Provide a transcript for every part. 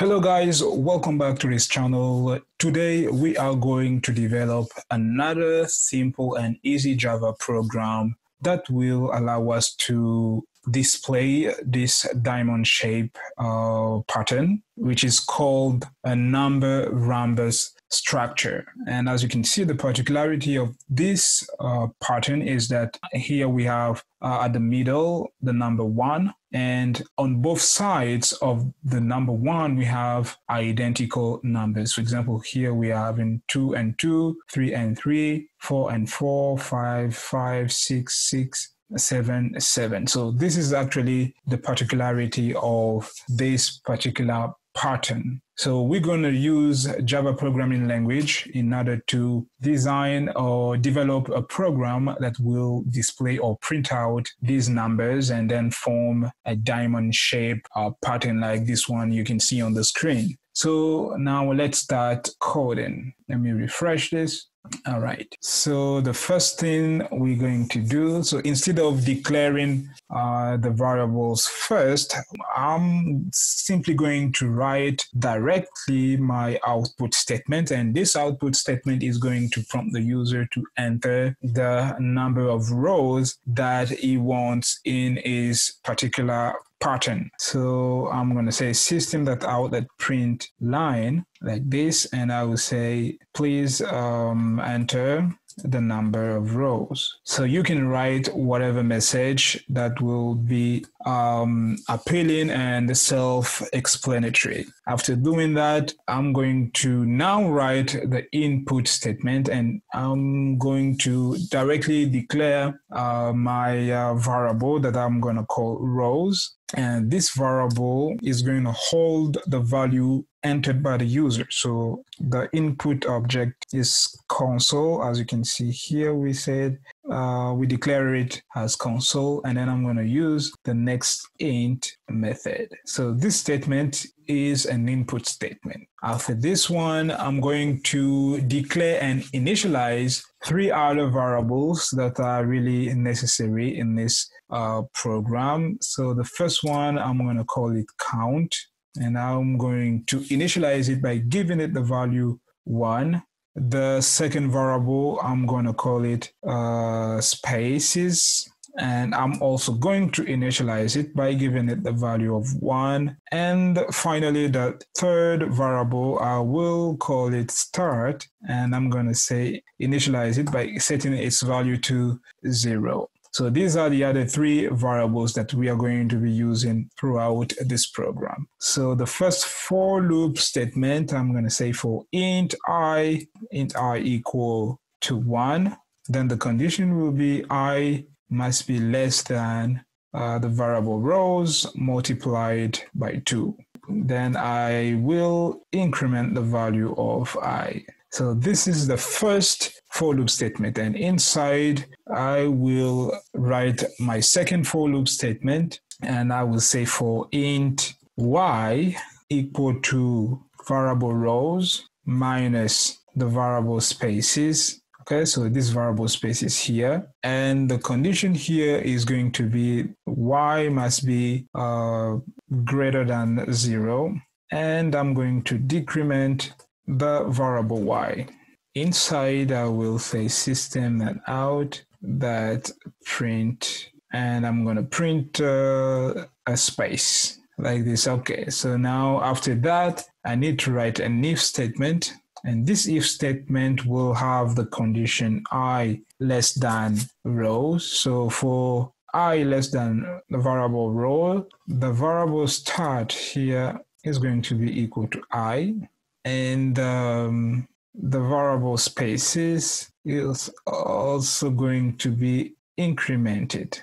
Hello guys, welcome back to this channel. Today we are going to develop another simple and easy Java program that will allow us to display this diamond shape pattern, which is called a number rhombus structure. And as you can see, the particularity of this pattern is that here we have at the middle the number 1, and on both sides of the number 1 we have identical numbers. For example, here we are having 2 and 2, 3 and 3, 4 and 4, 5, 5, 6, 6, 7, 7. So this is actually the particularity of this particular pattern. So we're going to use Java programming language in order to design or develop a program that will display or print out these numbers and then form a diamond shape pattern like this one you can see on the screen. So now let's start coding. Let me refresh this. All right, so the first thing we're going to do, so instead of declaring the variables first, I'm simply going to write directly my output statement, and this output statement is going to prompt the user to enter the number of rows that he wants in his particular pattern. So I'm going to say system.out.println like this, and I will say please enter the number of rows. So you can write whatever message that will be appealing and self-explanatory. After doing that, I'm going to now write the input statement, and I'm going to directly declare my variable that I'm going to call rows. And this variable is going to hold the value entered by the user. So the input object is console. As you can see here, we said we declare it as console, and then I'm going to use the next int method. So this statement is an input statement. After this one, I'm going to declare and initialize 3 other variables that are really necessary in this program. So the first one, I'm going to call it count, and I'm going to initialize it by giving it the value 1. The second variable, I'm going to call it spaces, and I'm also going to initialize it by giving it the value of 1. And finally, the third variable, I will call it start, and I'm going to say initialize it by setting its value to 0. So these are the other 3 variables that we are going to be using throughout this program. So the first for loop statement, I'm going to say for int I equal to 1. Then the condition will be I must be less than the variable rows multiplied by 2. Then I will increment the value of I. So this is the first for loop statement, and inside I will write my second for loop statement, and I will say for int y equal to variable rows minus the variable spaces. Okay, so this variable space is here, and the condition here is going to be y must be greater than 0, and I'm going to decrement the variable y. Inside I will say system.out.print, and I'm going to print a space like this. Okay, so now after that I need to write an if statement, and this if statement will have the condition I less than rows. So for I less than the variable row, the variable start here is going to be equal to I, and the variable spaces is also going to be incremented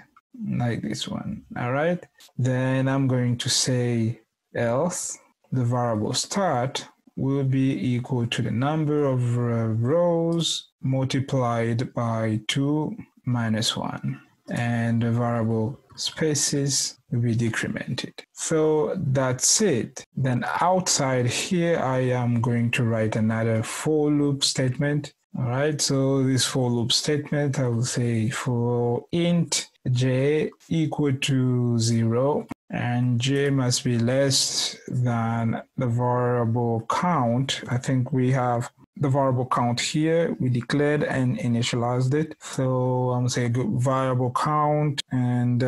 like this one. All right, then I'm going to say else the variable start will be equal to the number of rows multiplied by 2 minus 1, and the variable spaces will be decremented. So that's it. Then outside here I am going to write another for loop statement. All right, so this for loop statement, I will say for int j equal to 0, and j must be less than the variable count. I think we have the variable count here. We declared and initialized it. So I'm going to say variable count and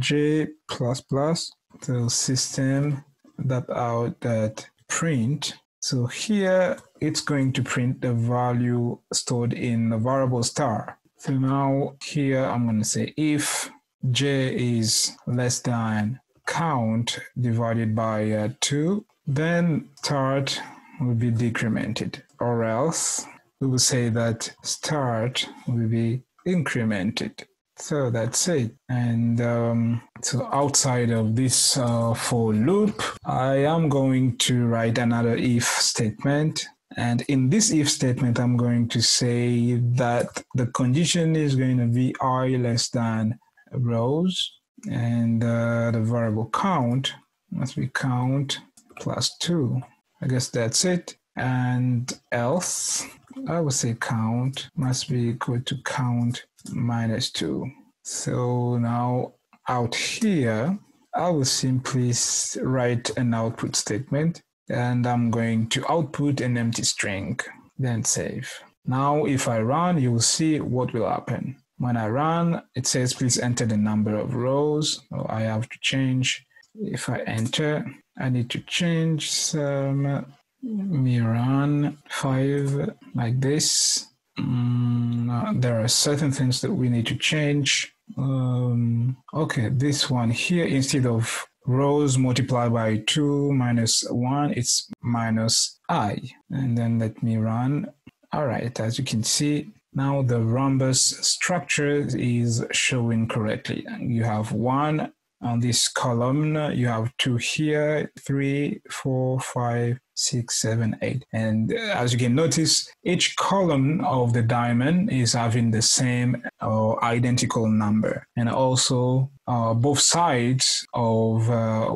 j plus plus. So system.out.print. So here it's going to print the value stored in the variable star. So now here I'm going to say if j is less than count divided by 2, then start will be decremented, or else we will say that start will be incremented. So that's it. And so outside of this for loop, I am going to write another if statement. And in this if statement, I'm going to say that the condition is going to be I less than rows, and the variable count must be count plus 2. I guess that's it. And else, I would say count must be equal to count minus 2. So now out here, I will simply write an output statement, and I'm going to output an empty string, then save. Now if I run, you will see what will happen. When I run, it says please enter the number of rows. So I have to change. If I enter, I need to change some. We run 5 like this. There are certain things that we need to change. Okay, this one here, instead of rows multiplied by 2 minus 1, it's minus I. And then let me run. All right, as you can see, now the rhombus structure is showing correctly. You have 1 on this column, you have 2 here, 3, 4, 5, 6, 7, 8. And as you can notice, each column of the diamond is having the same or identical number. And also both sides of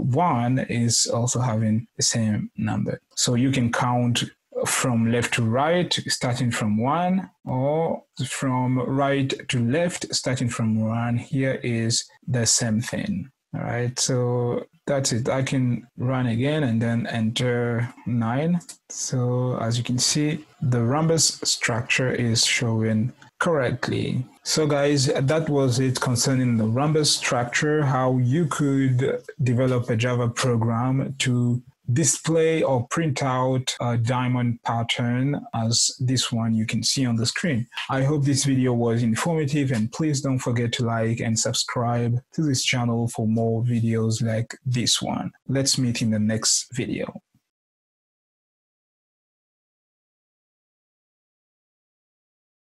1 is also having the same number. So you can count from left to right, starting from 1, or from right to left, starting from 1. Here is the same thing. All right, so that's it. I can run again and then enter 9. So as you can see, the rhombus structure is showing correctly. So guys, that was it concerning the rhombus structure, how you could develop a Java program to display or print out a diamond pattern as this one you can see on the screen. I hope this video was informative, and please don't forget to like and subscribe to this channel for more videos like this one. Let's meet in the next video.